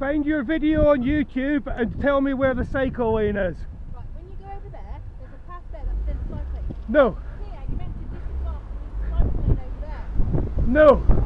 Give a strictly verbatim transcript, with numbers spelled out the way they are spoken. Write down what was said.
Find your video on YouTube and tell me where the cycle lane is. Right, when you go over there, there's a path there that says cycling. No. Here, you meant to this is off, there's a cycle lane over there. No.